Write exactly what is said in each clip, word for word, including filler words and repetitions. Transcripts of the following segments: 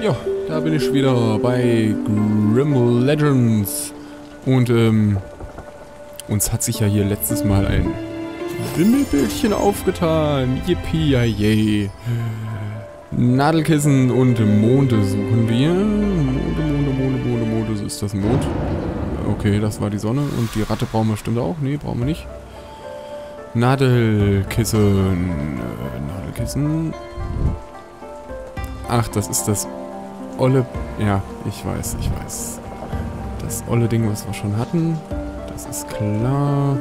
Ja, da bin ich wieder bei Grim Legends. Und ähm, uns hat sich ja hier letztes Mal ein Wimmelbildchen aufgetan. Yippie, ja, yay. Nadelkissen und Monde suchen wir. Monde, Monde, Monde, Monde, Monde. Ist das ein Mond? Okay, das war die Sonne. Und die Ratte brauchen wir bestimmt auch. Nee, brauchen wir nicht. Nadelkissen. Nadelkissen. Ach, das ist das olle... Ja, ich weiß, ich weiß. Das olle Ding, was wir schon hatten. Das ist klar.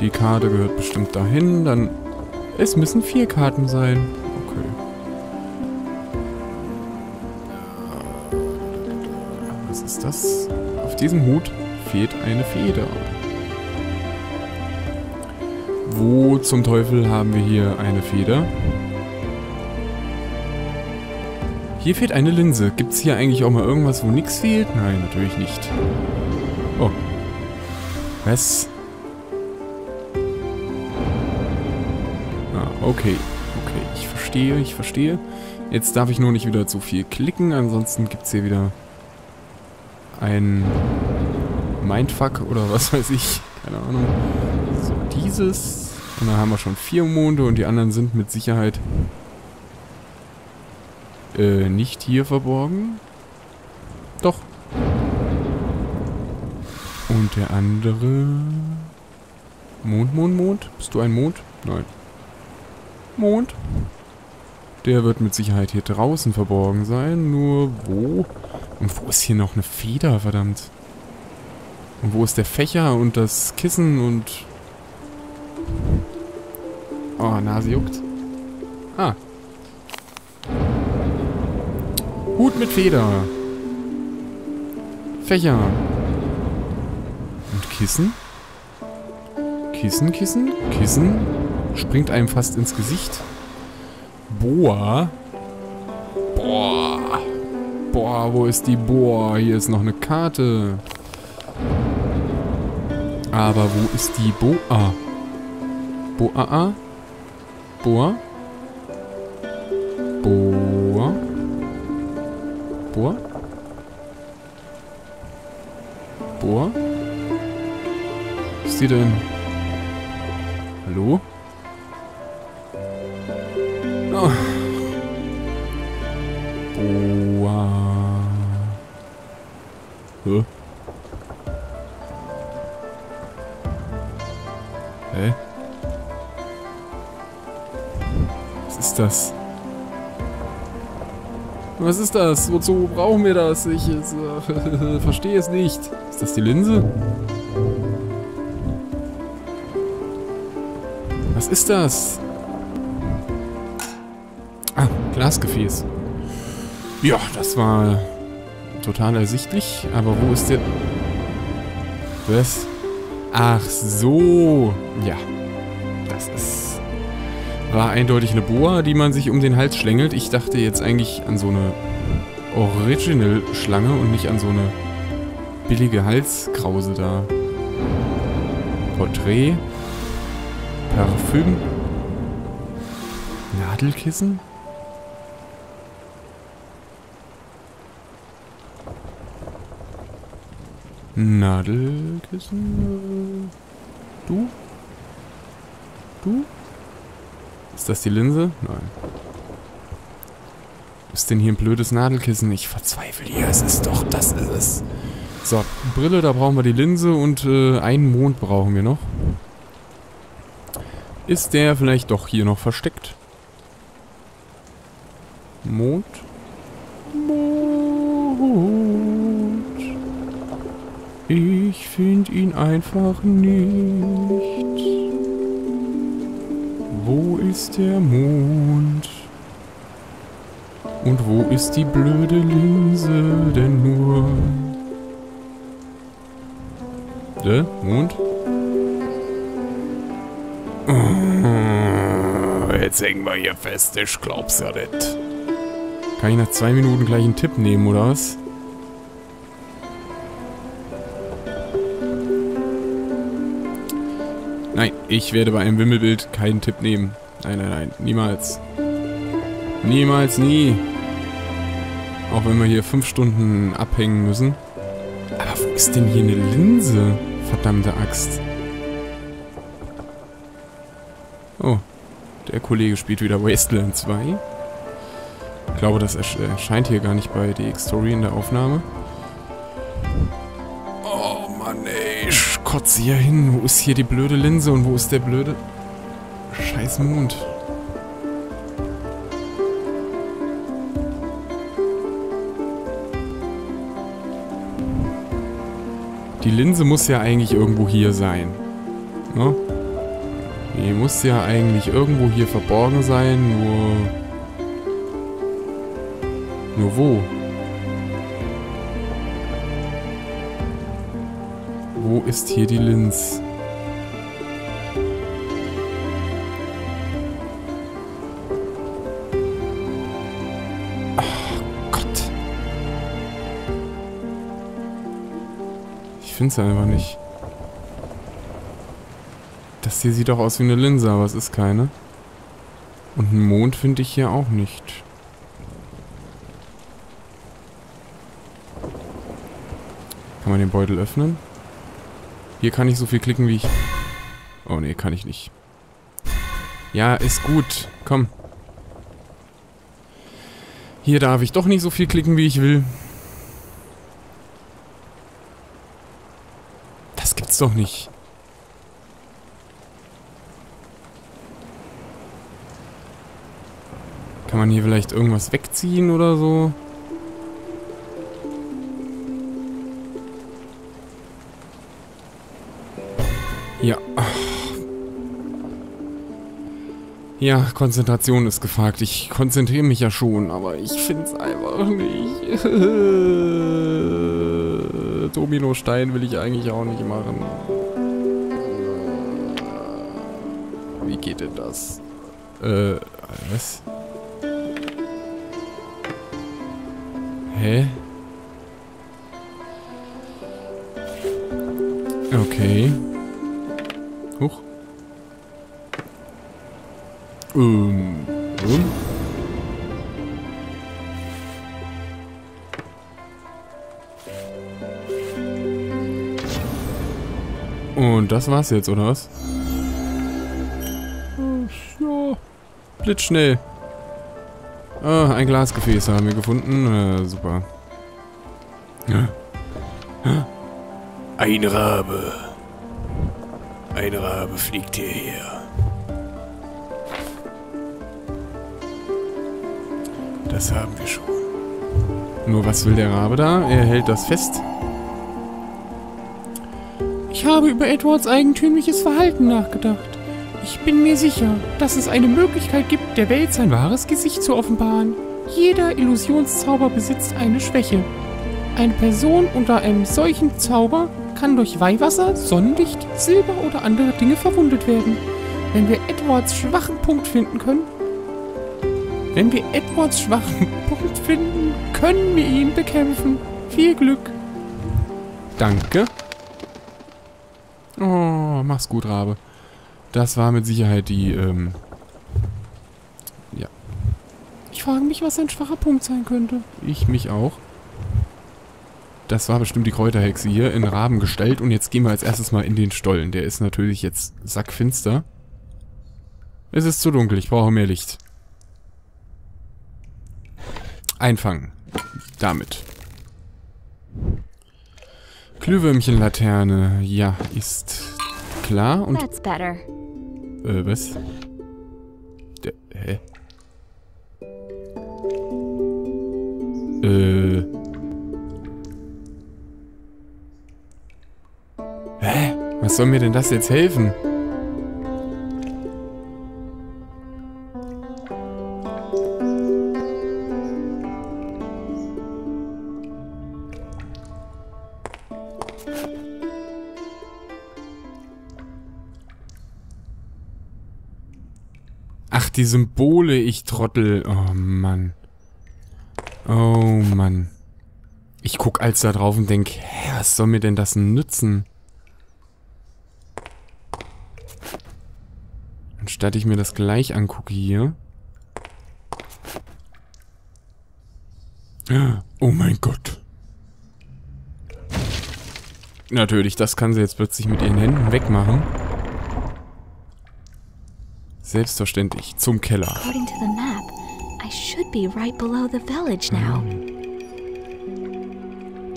Die Karte gehört bestimmt dahin. Dann... Es müssen vier Karten sein. Okay. Was ist das? Auf diesem Hut fehlt eine Feder. Wo zum Teufel haben wir hier eine Feder? Hier fehlt eine Linse. Gibt es hier eigentlich auch mal irgendwas, wo nichts fehlt? Nein, natürlich nicht. Oh. Was? Ah, okay. Okay, ich verstehe, ich verstehe. Jetzt darf ich nur nicht wieder zu viel klicken, ansonsten gibt es hier wieder ein Mindfuck oder was weiß ich. Keine Ahnung. So, dieses. Und dann haben wir schon vier Monde und die anderen sind mit Sicherheit... Äh, nicht hier verborgen. Doch. Und der andere... Mond, Mond, Mond. Bist du ein Mond? Nein. Mond. Der wird mit Sicherheit hier draußen verborgen sein. Nur wo? Und wo ist hier noch eine Feder, verdammt? Und wo ist der Fächer und das Kissen und... Oh, Nase juckt. Ah. Hut mit Feder. Fächer. Und Kissen? Kissen, Kissen, Kissen. Springt einem fast ins Gesicht. Boa. Boah. Boah, wo ist die Boa? Hier ist noch eine Karte. Aber wo ist die Boa? Boa? Boa? Boa? Boa? Boa? Was ist die denn? Hallo? Oh. Boa. Hä? Hä? Was ist das? Was ist das? Wozu brauchen wir das? Ich äh, verstehe es nicht. Ist das die Linse? Was ist das? Ah, Glasgefäß. Ja, das war total ersichtlich. Aber wo ist der... Was? Ach so. Ja. Das ist... War eindeutig eine Boa, die man sich um den Hals schlängelt. Ich dachte jetzt eigentlich an so eine Original-Schlange und nicht an so eine billige Halskrause da. Porträt. Parfüm. Nadelkissen. Nadelkissen. Du? Du? Ist das die Linse? Nein. Ist denn hier ein blödes Nadelkissen? Ich verzweifle hier. Es ist doch, das ist es. So, Brille, da brauchen wir die Linse und äh, einen Mond brauchen wir noch. Ist der vielleicht doch hier noch versteckt? Mond? Mond. Ich finde ihn einfach nicht. Wo ist der Mond? Und wo ist die blöde Linse denn nur? Der Mond? Jetzt hängen wir hier fest, ich glaub's ja nicht. Kann ich nach zwei Minuten gleich einen Tipp nehmen, oder was? Nein, ich werde bei einem Wimmelbild keinen Tipp nehmen. Nein, nein, nein. Niemals. Niemals, nie. Auch wenn wir hier fünf Stunden abhängen müssen. Aber wo ist denn hier eine Linse? Verdammte Axt. Oh. Der Kollege spielt wieder Wasteland zwei. Ich glaube, das erscheint hier gar nicht bei D X Story in der Aufnahme. Oh Mann, ey. Ich kotze hier hin. Wo ist hier die blöde Linse und wo ist der blöde... scheiß Mond. Die Linse muss ja eigentlich irgendwo hier sein. Ne? Die muss ja eigentlich irgendwo hier verborgen sein, nur... Nur wo? Wo ist hier die Linse? Ach Gott. Ich finde es einfach nicht. Das hier sieht doch aus wie eine Linse, aber es ist keine. Und einen Mond finde ich hier auch nicht. Kann man den Beutel öffnen? Hier kann ich so viel klicken, wie ich... Oh nee, kann ich nicht. Ja, ist gut. Komm. Hier darf ich doch nicht so viel klicken, wie ich will. Das gibt's doch nicht. Kann man hier vielleicht irgendwas wegziehen oder so? Ja. Ja, Konzentration ist gefragt. Ich konzentriere mich ja schon, aber ich finde es einfach nicht. Dominostein will ich eigentlich auch nicht machen. Wie geht denn das? Äh, was? Hä? Okay. Huch. Ähm. ähm. Und das war's jetzt, oder was? Ja. Blitzschnell. Ah, ein Glasgefäß haben wir gefunden. Äh, super. Ja. Ein Rabe. Ein Rabe fliegt hierher. Das haben wir schon. Nur was will der Rabe da? Er hält das fest. Ich habe über Edwards eigentümliches Verhalten nachgedacht. Ich bin mir sicher, dass es eine Möglichkeit gibt, der Welt sein wahres Gesicht zu offenbaren. Jeder Illusionszauber besitzt eine Schwäche. Eine Person unter einem solchen Zauber kann durch Weihwasser, Sonnenlicht, Silber oder andere Dinge verwundet werden. Wenn wir Edwards schwachen Punkt finden können, wenn wir Edwards schwachen Punkt finden, können wir ihn bekämpfen. Viel Glück. Danke. Oh, mach's gut, Rabe. Das war mit Sicherheit die, ähm... ja. Ich frage mich, was ein schwacher Punkt sein könnte. Ich mich auch. Das war bestimmt die Kräuterhexe hier in Raben gestellt. Und jetzt gehen wir als erstes mal in den Stollen. Der ist natürlich jetzt sackfinster. Es ist zu dunkel, ich brauche mehr Licht. Einfangen. Damit. Glühwürmchenlaterne. Ja, ist klar. Und äh, was? Der, hä? Äh... Hä? Was soll mir denn das jetzt helfen? Ach, die Symbole, ich Trottel. Oh Mann. Oh Mann. Ich guck als da drauf und denk, hä, was soll mir denn das nützen? Statt ich mir das gleich angucke hier. Oh mein Gott. Natürlich, das kann sie jetzt plötzlich mit ihren Händen wegmachen. Selbstverständlich, zum Keller. According to the map, I should be right below the village now.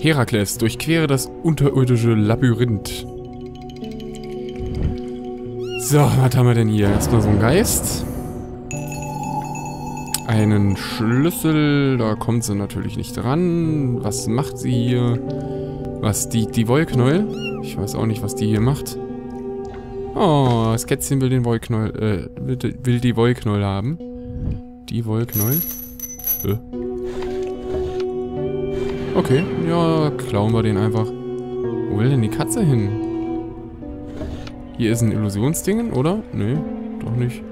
Herakles, durchquere das unterirdische Labyrinth. So, was haben wir denn hier? Erstmal so ein Geist. Einen Schlüssel, da kommt sie natürlich nicht dran. Was macht sie hier? Was, die, die Wollknäuel? Ich weiß auch nicht, was die hier macht. Oh, das Kätzchen will den Wollknäuel, äh, will, will die Wollknäuel haben. Die Wollknäuel? Äh. Okay, ja, klauen wir den einfach. Wo will denn die Katze hin? Hier ist ein Illusionsdingen, oder? Nö, doch nicht.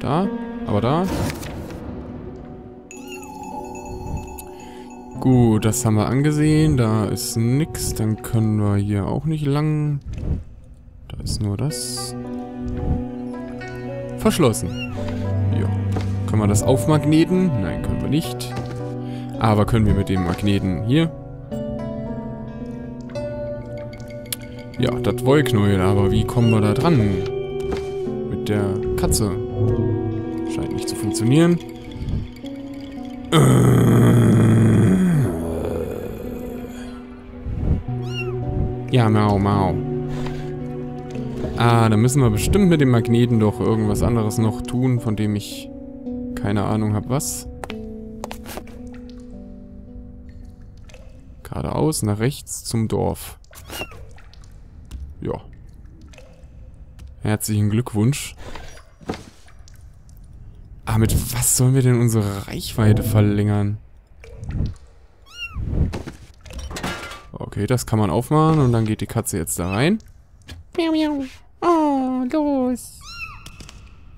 Da, aber da... Gut, das haben wir angesehen. Da ist nix. Dann können wir hier auch nicht lang. Da ist nur das. Verschlossen. Ja. Können wir das aufmagneten? Nein, können wir nicht. Aber können wir mit dem Magneten hier? Ja, das Wollknäuel. Aber wie kommen wir da dran? Mit der Katze. Scheint nicht zu funktionieren. Äh... Ja, mau, mau. Ah, da müssen wir bestimmt mit dem Magneten doch irgendwas anderes noch tun, von dem ich keine Ahnung habe, was. Geradeaus, nach rechts, zum Dorf. Ja. Herzlichen Glückwunsch. Ah, mit was sollen wir denn unsere Reichweite verlängern? Okay, das kann man aufmachen und dann geht die Katze jetzt da rein. Miau, miau. Oh, los.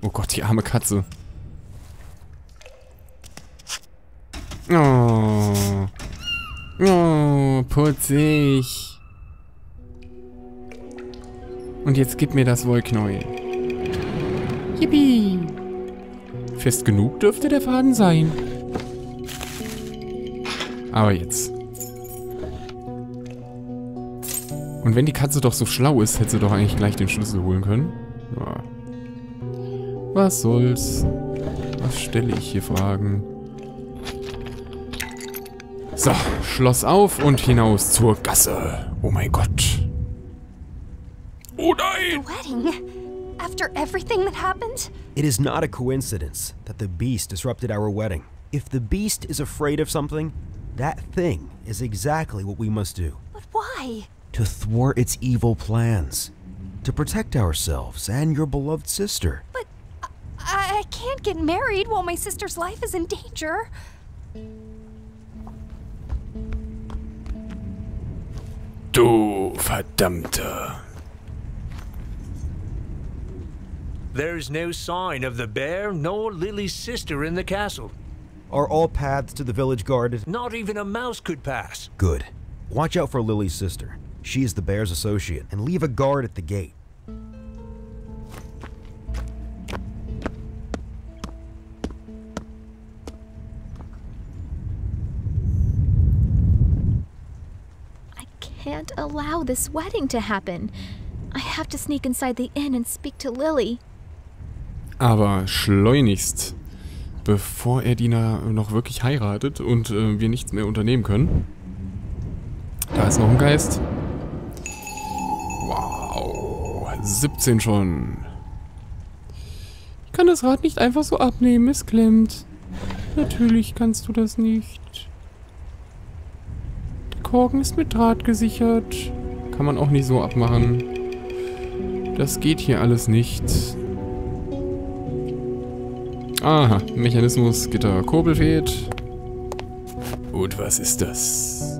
Oh Gott, die arme Katze. Oh. Oh, putzig. Und jetzt gib mir das Wollknäuel. Yippie. Fest genug dürfte der Faden sein. Aber jetzt. Und wenn die Katze doch so schlau ist, hätte sie doch eigentlich gleich den Schlüssel holen können. Ja. Was soll's? Was stelle ich hier Fragen? So, Schloss auf und hinaus zur Gasse. Oh mein Gott. Oh nein! The wedding. After everything that happened? It is not a coincidence that the beast disrupted our wedding. If the beast is afraid of something, that thing is exactly what we must do. But why? To thwart its evil plans, to protect ourselves and your beloved sister. But I, I can't get married while my sister's life is in danger. Du verdammte. There's no sign of the bear nor Lily's sister in the castle. Are all paths to the village guarded? Not even a mouse could pass. Good. Watch out for Lily's sister. She is the bear's associate, and leave a guard at the gate. I can't allow this wedding to happen. I have to sneak inside the inn and speak to Lily. Aber schleunigst, bevor Edina noch wirklich heiratet und äh, wir nichts mehr unternehmen können. Da ist noch ein Geist. siebzehn schon. Ich kann das Rad nicht einfach so abnehmen, es klemmt. Natürlich kannst du das nicht. Der Korken ist mit Draht gesichert. Kann man auch nicht so abmachen. Das geht hier alles nicht. Aha, Mechanismus, Gitter, Kurbel fehlt. Und was ist das?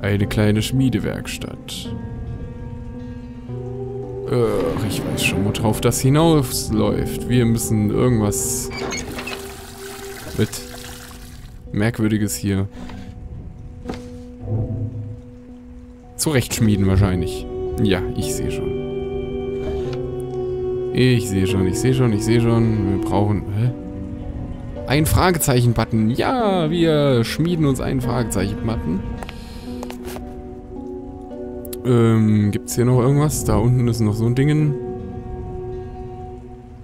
Eine kleine Schmiedewerkstatt. Ich weiß schon, worauf das hinausläuft. Wir müssen irgendwas mit Merkwürdiges hier zurechtschmieden wahrscheinlich. Ja, ich sehe schon. Ich sehe schon, ich sehe schon, ich sehe schon. Wir brauchen... Hä? Ein Fragezeichen-Button. Ja, wir schmieden uns einen Fragezeichen-Button. Ähm, gibt's hier noch irgendwas? Da unten ist noch so ein Ding.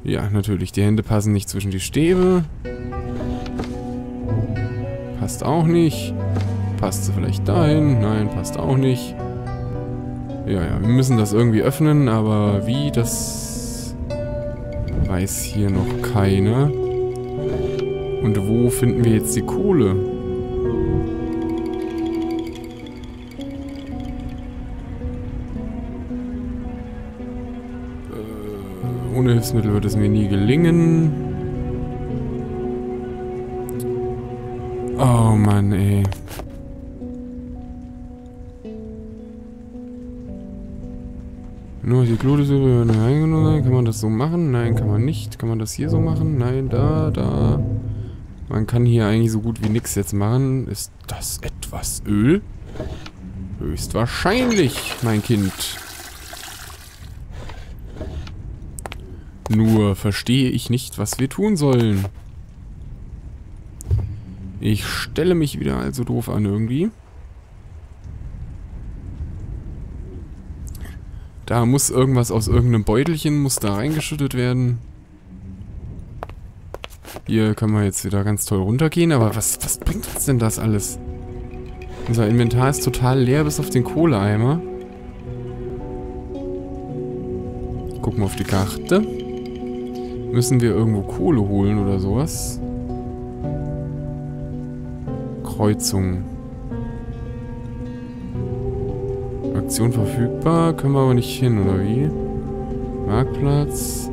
Ja, natürlich. Die Hände passen nicht zwischen die Stäbe. Passt auch nicht. Passt sie vielleicht dahin? Nein, passt auch nicht. Ja, ja, wir müssen das irgendwie öffnen, aber wie, das weiß hier noch keiner. Und wo finden wir jetzt die Kohle? Äh, ohne Hilfsmittel wird es mir nie gelingen. Oh Mann, ey. Nur die Glutesübe eingenommen sein. Kann man das so machen? Nein, kann man nicht. Kann man das hier so machen? Nein, da, da. Man kann hier eigentlich so gut wie nichts jetzt machen. Ist das etwas Öl? Höchstwahrscheinlich, mein Kind. Nur verstehe ich nicht, was wir tun sollen. Ich stelle mich wieder allzu doof an irgendwie. Da muss irgendwas aus irgendeinem Beutelchen, muss da reingeschüttet werden. Hier können wir jetzt wieder ganz toll runtergehen, aber was, was bringt uns denn das alles? Unser Inventar ist total leer, bis auf den Kohleeimer. Gucken wir auf die Karte. Müssen wir irgendwo Kohle holen oder sowas? Kreuzung. Aktion verfügbar, können wir aber nicht hin, oder wie? Marktplatz.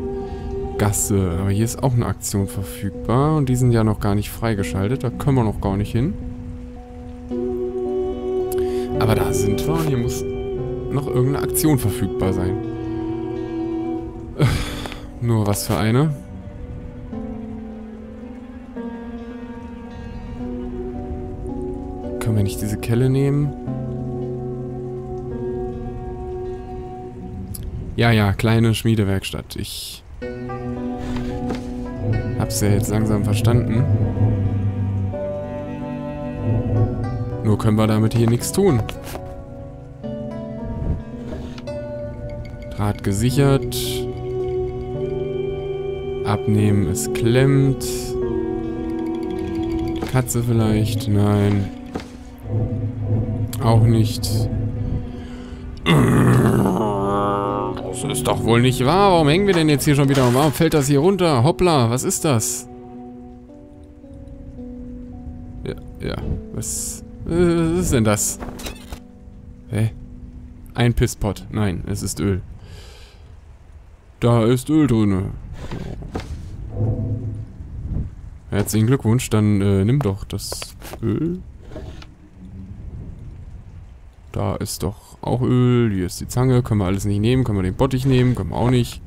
Gasse. Aber hier ist auch eine Aktion verfügbar. Und die sind ja noch gar nicht freigeschaltet. Da können wir noch gar nicht hin. Aber da sind wir. Hier muss noch irgendeine Aktion verfügbar sein. Nur was für eine. Können wir nicht diese Kelle nehmen? Ja, ja. Kleine Schmiedewerkstatt. Ich... Hab's ja jetzt langsam verstanden. Nur können wir damit hier nichts tun. Draht gesichert. Abnehmen, es klemmt. Die Katze vielleicht? Nein. Auch nicht. Das ist doch wohl nicht wahr. Warum hängen wir denn jetzt hier schon wieder? Warum fällt das hier runter? Hoppla, was ist das? Ja, ja. Was, äh, was ist denn das? Hä? Ein Pisspot. Nein, es ist Öl. Da ist Öl drin. Herzlichen Glückwunsch. Dann äh, nimm doch das Öl. Da ist doch auch Öl. Hier ist die Zange. Können wir alles nicht nehmen. Können wir den Bottich nehmen. Können wir auch nicht.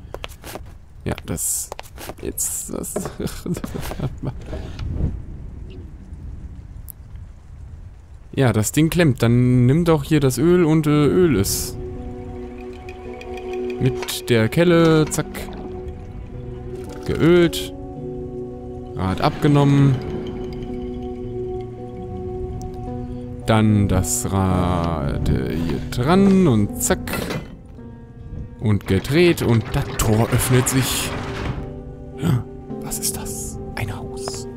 Ja, das... Jetzt... Das... ja, das Ding klemmt. Dann nimm doch hier das Öl und äh, Öl ist. Mit der Kelle. Zack. Geölt. Rad abgenommen. Dann das Rad hier dran und zack. Und gedreht und das Tor öffnet sich. Was ist das? Ein Haus.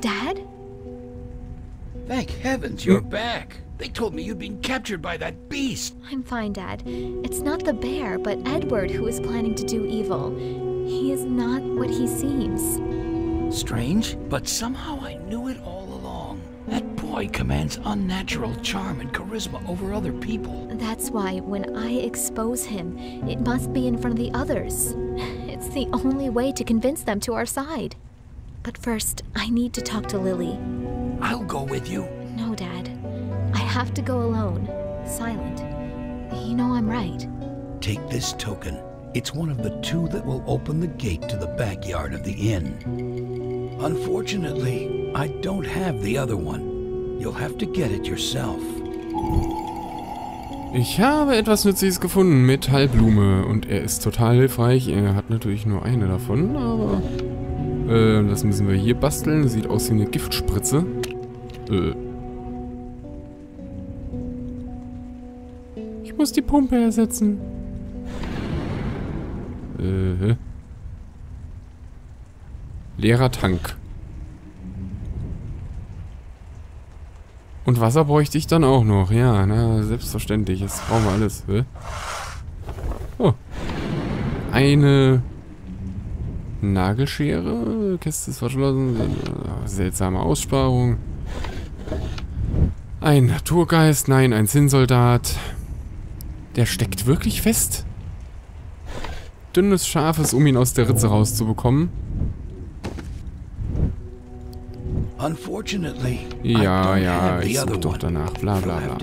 Dad? Thank heavens you're back. They told me you'd been captured by that beast. I'm fine, Dad. It's not the bear, but Edward who is planning to do evil. He is not what he seems. Strange, but somehow I knew it all. Boy commands unnatural charm and charisma over other people. That's why when I expose him, it must be in front of the others. It's the only way to convince them to our side. But first, I need to talk to Lily. I'll go with you. No, Dad. I have to go alone. Silent. You know I'm right. Take this token. It's one of the two that will open the gate to the backyard of the inn. Unfortunately, I don't have the other one. You'll have to get it yourself. Ich habe etwas Nützliches gefunden, Metallblume. Und er ist total hilfreich. Er hat natürlich nur eine davon, aber Äh, das müssen wir hier basteln. Sieht aus wie eine Giftspritze. Äh. Ich muss die Pumpe ersetzen. Äh. Leerer Tank. Und Wasser bräuchte ich dann auch noch. Ja, na, selbstverständlich. Jetzt brauchen wir alles. Hä? Oh. Eine Nagelschere. Kiste ist verschlossen. Seltsame Aussparung. Ein Naturgeist. Nein, ein Zinnsoldat. Der steckt wirklich fest. Dünnes, scharfes, um ihn aus der Ritze rauszubekommen. Ja, ja, ich suche doch danach, bla bla bla.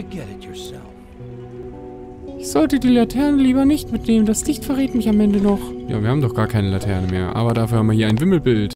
Ich sollte die Laterne lieber nicht mitnehmen, das Licht verrät mich am Ende noch. Ja, wir haben doch gar keine Laterne mehr, aber dafür haben wir hier ein Wimmelbild.